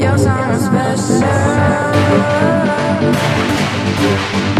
You're so special.